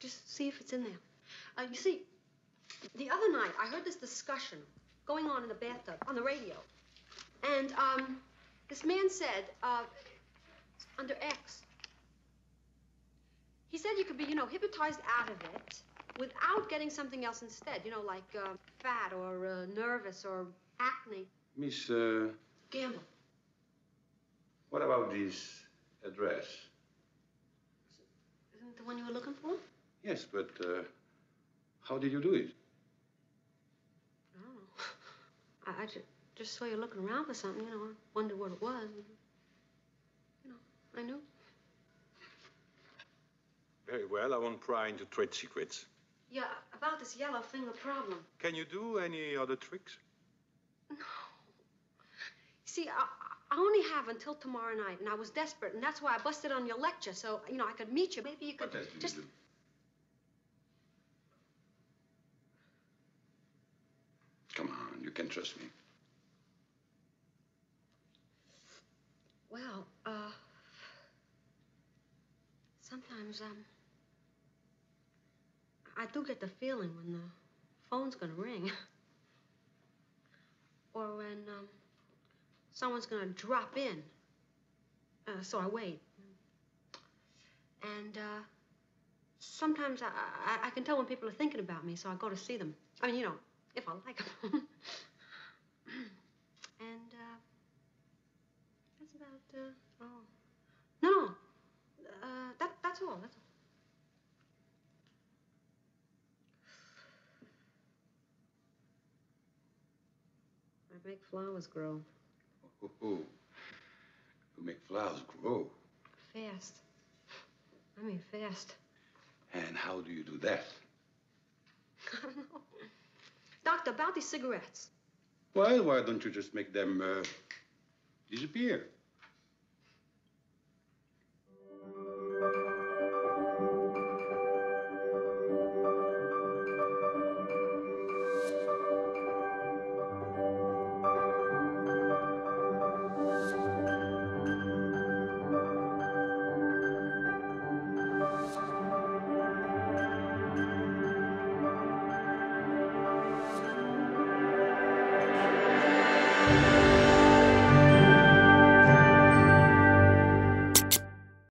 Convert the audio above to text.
Just see if it's in there. You see, the other night I heard this discussion going on in the bathtub on the radio. And this man said, under X, he said you could be, you know, hypnotized out of it without getting something else instead, you know, like fat or nervous or acne. Miss Gamble. What about this address? Isn't it the one you were looking for? Yes, but how did you do it? I don't know. I just saw you looking around for something, you know. I wondered what it was. And, you know, I knew. Very well, I won't pry into trade secrets. Yeah, about this yellow finger problem. Can you do any other tricks? No. See, I only have until tomorrow night, and I was desperate, and that's why I busted on your lecture, so, you know, I could meet you. Maybe you could just... You do? Come on, you can trust me. Well, sometimes, I do get the feeling when the phone's gonna ring. Or when, someone's gonna drop in. So I wait. And, sometimes I can tell when people are thinking about me, so I go to see them. I mean, you know, if I like them. And, that's about, oh. No. That's all, that's all. I make flowers grow. Oh, you make flowers grow? Fast. I mean, fast. And how do you do that? I don't know. Doctor, about these cigarettes. Well, why don't you just make them disappear?